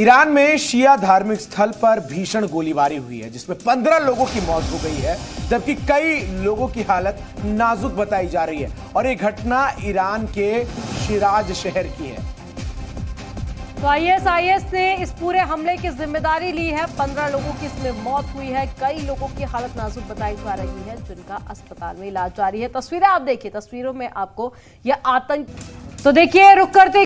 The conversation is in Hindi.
ईरान में शिया धार्मिक स्थल पर भीषण गोलीबारी हुई है जिसमें 15 लोगों की मौत हो गई है, जबकि कई लोगों की हालत नाजुक बताई जा रही है। और ये घटना ईरान के शिराज शहर की है। तो आईएसआईएस ने इस पूरे हमले की जिम्मेदारी ली है। 15 लोगों की इसमें मौत हुई है। कई लोगों की हालत नाजुक बताई जा रही है, जिनका अस्पताल में इलाज जारी है। तस्वीरें आप देखिए, तस्वीरों में आपको यह आतंक तो देखिए, रुक करते